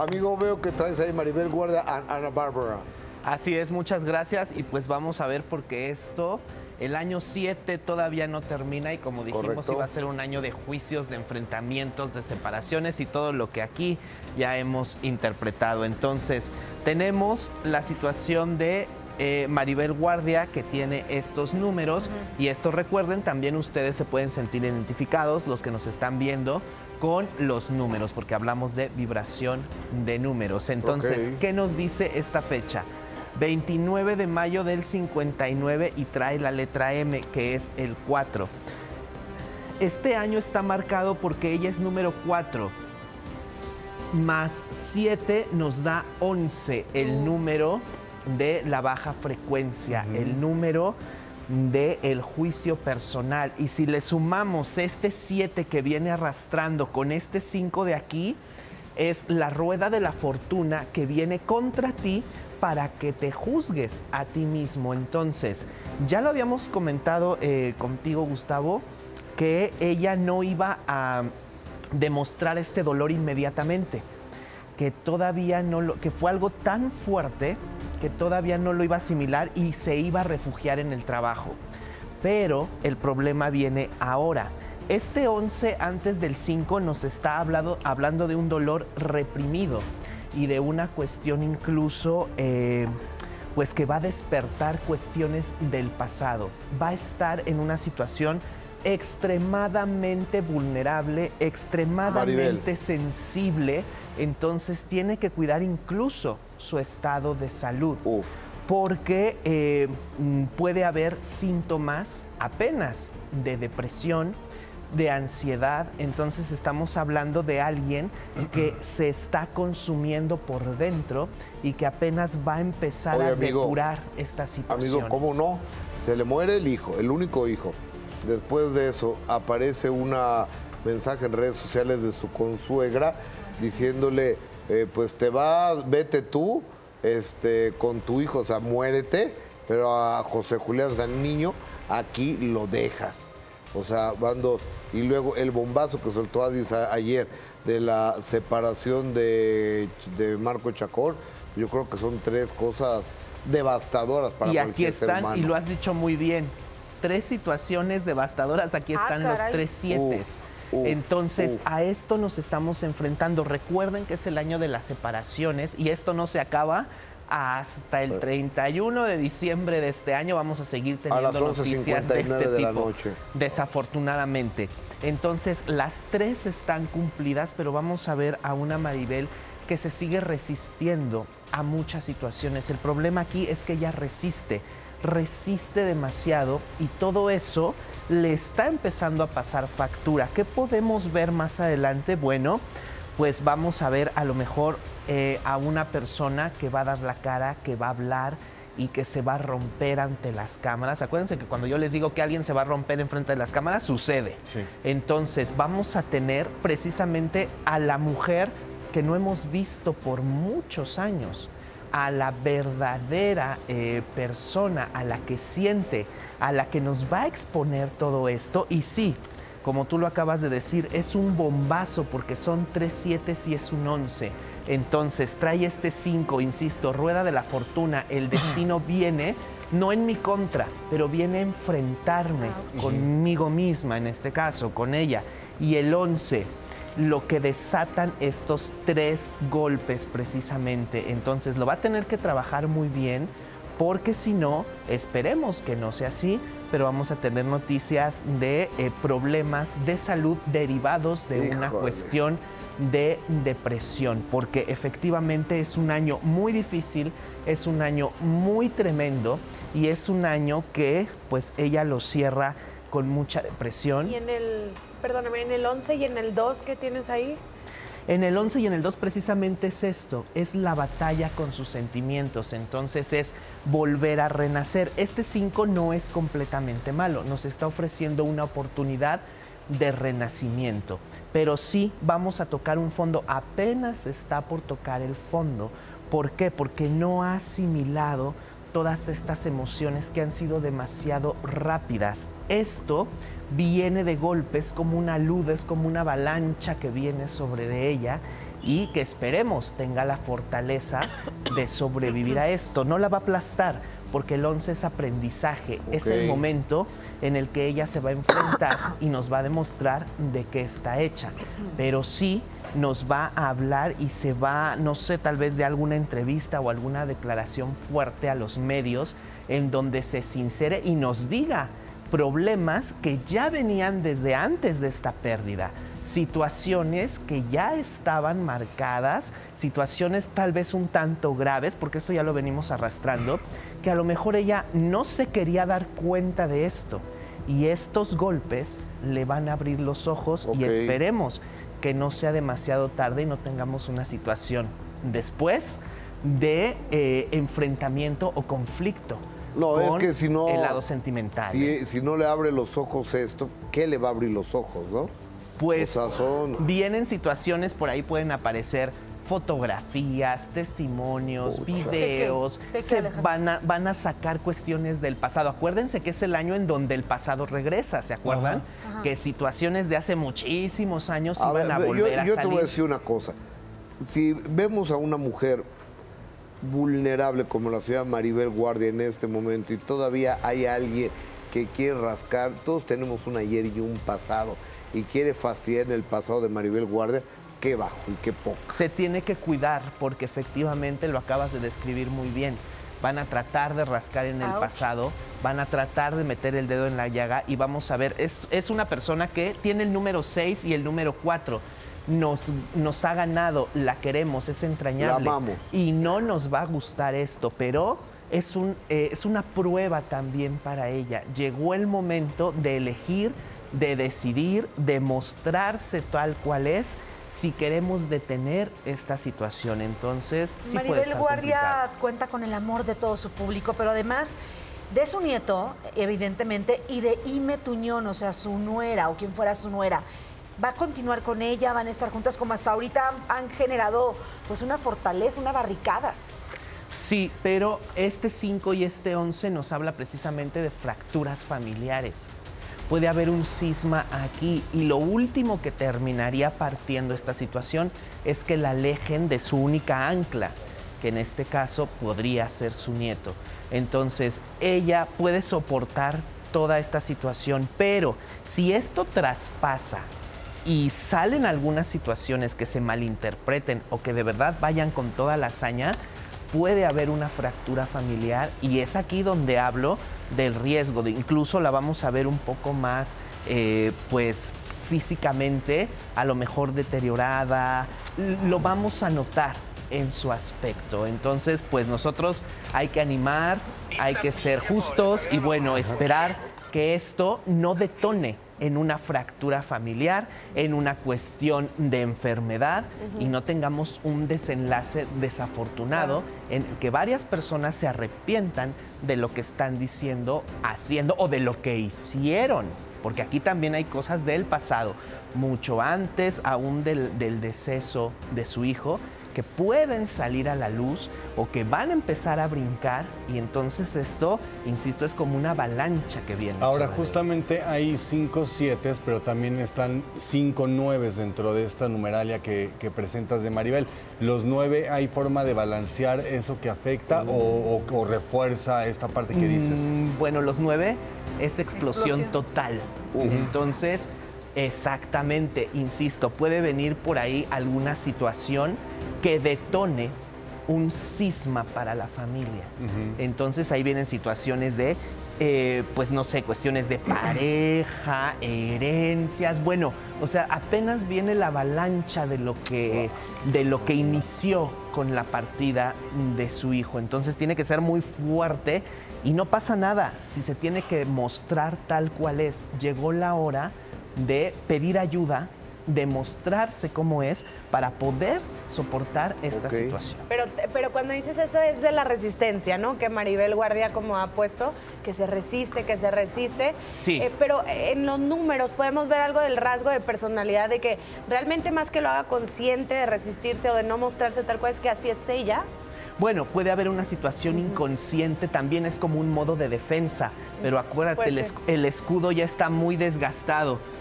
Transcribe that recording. Amigo, veo que traes ahí Maribel Guardia, Ana Bárbara. Así es, muchas gracias. Y pues vamos a ver, porque esto, el año 7 todavía no termina y como dijimos, correcto, iba a ser un año de juicios, de enfrentamientos, de separaciones y todo lo que aquí ya hemos interpretado. Entonces, tenemos la situación de Maribel Guardia, que tiene estos números. Y esto, recuerden, también ustedes se pueden sentir identificados, los que nos están viendo, con los números, porque hablamos de vibración de números. Entonces, ¿qué nos dice esta fecha? 29 de mayo del 59 y trae la letra M, que es el 4. Este año está marcado porque ella es número 4. Más 7 nos da 11, el número de la baja frecuencia, el número del juicio personal. Y si le sumamos este 7 que viene arrastrando con este 5 de aquí, es la rueda de la fortuna que viene contra ti para que te juzgues a ti mismo. Entonces, ya lo habíamos comentado contigo, Gustavo, que ella no iba a demostrar este dolor inmediatamente, que todavía no lo, que fue algo tan fuerte que todavía no lo iba a asimilar y se iba a refugiar en el trabajo. Pero el problema viene ahora. Este 11 antes del 5 nos está hablando de un dolor reprimido y de una cuestión incluso pues que va a despertar cuestiones del pasado. Va a estar en una situación extremadamente vulnerable, extremadamente sensible. Entonces tiene que cuidar incluso su estado de salud, porque puede haber síntomas apenas de depresión, de ansiedad. Entonces estamos hablando de alguien que se está consumiendo por dentro y que apenas va a empezar a depurar esta situación. Amigo, ¿cómo no? Se le muere el hijo, el único hijo. Después de eso aparece un mensaje en redes sociales de su consuegra diciéndole, pues te vas, vete tú con tu hijo, o sea, muérete, pero a José Julián, o sea, niño, aquí lo dejas. O sea, van dos. Y luego el bombazo que soltó Addis ayer de la separación de Marco Chacor, yo creo que son tres cosas devastadoras para cualquier ser humano. Y aquí están, y lo has dicho muy bien, tres situaciones devastadoras, aquí están los 3 7. Entonces, a esto nos estamos enfrentando. Recuerden que es el año de las separaciones y esto no se acaba hasta el 31 de diciembre de este año. Vamos a seguir teniendo noticias de este tipo, de la noche, desafortunadamente. Entonces, las tres están cumplidas, pero vamos a ver a una Maribel que se sigue resistiendo a muchas situaciones. El problema aquí es que ella resiste demasiado y todo eso le está empezando a pasar factura. ¿Qué podemos ver más adelante? Bueno, pues vamos a ver a lo mejor a una persona que va a dar la cara, que va a hablar y que se va a romper ante las cámaras. Acuérdense que cuando yo les digo que alguien se va a romper enfrente de las cámaras, sucede. Sí. Entonces vamos a tener precisamente a la mujer que no hemos visto por muchos años, a la verdadera persona, a la que siente, a la que nos va a exponer todo esto. Y sí, como tú lo acabas de decir, es un bombazo porque son 3 7 y es un 11. Entonces trae este 5, insisto, rueda de la fortuna, el destino viene, no en mi contra, pero viene a enfrentarme conmigo misma, en este caso, con ella. Y el 11, lo que desatan estos 3 golpes precisamente. Entonces lo va a tener que trabajar muy bien, porque si no, esperemos que no sea así, pero vamos a tener noticias de problemas de salud derivados de una cuestión de depresión, porque efectivamente es un año muy difícil, es un año muy tremendo y es un año que pues ella lo cierra con mucha depresión. Y en el, perdóname, en el 11 y en el 2, ¿qué tienes ahí? En el 11 y en el 2 precisamente es esto, es la batalla con sus sentimientos, entonces es volver a renacer. Este 5 no es completamente malo, nos está ofreciendo una oportunidad de renacimiento, pero sí vamos a tocar un fondo, apenas está por tocar el fondo. ¿Por qué? Porque no ha asimilado todas estas emociones que han sido demasiado rápidas. Esto viene de golpes, como una luz, es como una avalancha que viene sobre de ella y que esperemos tenga la fortaleza de sobrevivir a esto. No la va a aplastar, porque el 11 es aprendizaje. Okay. Es el momento en el que ella se va a enfrentar y nos va a demostrar de qué está hecha. Pero sí nos va a hablar y se va, no sé, tal vez de alguna entrevista o alguna declaración fuerte a los medios en donde se sincere y nos diga problemas que ya venían desde antes de esta pérdida. Situaciones que ya estaban marcadas, situaciones tal vez un tanto graves, porque esto ya lo venimos arrastrando, que a lo mejor ella no se quería dar cuenta de esto. Y estos golpes le van a abrir los ojos. Okay. Y esperemos que no sea demasiado tarde y no tengamos una situación después de enfrentamiento o conflicto. No, es que si no... El lado sentimental. Si no le abre los ojos esto, ¿qué le va a abrir los ojos, no? Pues vienen situaciones, por ahí pueden aparecer fotografías, testimonios, videos, van a sacar cuestiones del pasado. Acuérdense que es el año en donde el pasado regresa, ¿se acuerdan? Ajá. Que situaciones de hace muchísimos años iban a volver a salir. Yo te voy a decir una cosa. Si vemos a una mujer vulnerable como la señora Maribel Guardia en este momento y todavía hay alguien que quiere rascar, todos tenemos un ayer y un pasado, y quiere fastidiar en el pasado de Maribel Guardia, qué bajo y qué poco. Se tiene que cuidar porque efectivamente lo acabas de describir muy bien. Van a tratar de rascar en el pasado, van a tratar de meter el dedo en la llaga y vamos a ver, es una persona que tiene el número 6 y el número 4. Nos ha ganado, la queremos, es entrañable. La amamos. Y no nos va a gustar esto, pero es una prueba también para ella. Llegó el momento de elegir, de decidir, de mostrarse tal cual es, si queremos detener esta situación. Entonces, sí puede estar complicado. Maribel Guardia cuenta con el amor de todo su público, pero además de su nieto, evidentemente, y de Ime Tuñón, o sea, su nuera o quien fuera su nuera. Va a continuar con ella, van a estar juntas como hasta ahorita han generado pues una fortaleza, una barricada. Sí, pero este 5 y este 11 nos habla precisamente de fracturas familiares. Puede haber un cisma aquí y lo último que terminaría partiendo esta situación es que la alejen de su única ancla, que en este caso podría ser su nieto. Entonces, ella puede soportar toda esta situación, pero si esto traspasa y salen algunas situaciones que se malinterpreten o que de verdad vayan con toda la hazaña, puede haber una fractura familiar y es aquí donde hablo del riesgo, de incluso la vamos a ver un poco más, pues, físicamente, a lo mejor deteriorada, lo vamos a notar en su aspecto. Entonces, pues, nosotros hay que animar, hay que ser justos y, bueno, esperar que esto no detone en una fractura familiar, en una cuestión de enfermedad y no tengamos un desenlace desafortunado en que varias personas se arrepientan de lo que están diciendo, haciendo o de lo que hicieron. Porque aquí también hay cosas del pasado, mucho antes aún del deceso de su hijo, que pueden salir a la luz o que van a empezar a brincar y entonces esto, insisto, es como una avalancha que viene. Ahora justamente hay 5 7s, pero también están 5 9s dentro de esta numeralia que presentas de Maribel. ¿Los 9 hay forma de balancear eso que afecta o refuerza esta parte que dices? Bueno, los 9 es explosión total. Entonces, exactamente, insisto, puede venir por ahí alguna situación que detone un cisma para la familia. Entonces ahí vienen situaciones de, pues no sé, cuestiones de pareja, herencias, bueno, o sea, apenas viene la avalancha de lo que inició con la partida de su hijo. Entonces tiene que ser muy fuerte y no pasa nada si se tiene que mostrar tal cual es. Llegó la hora de pedir ayuda, de mostrarse cómo es para poder soportar esta situación. Pero cuando dices eso es de la resistencia, ¿no? Que Maribel Guardia como ha puesto, que se resiste. Sí. Pero en los números podemos ver algo del rasgo de personalidad, de que realmente más que lo haga consciente de resistirse o de no mostrarse tal cual, es que así es ella. Bueno, puede haber una situación inconsciente, también es como un modo de defensa, pero acuérdate, el escudo ya está muy desgastado.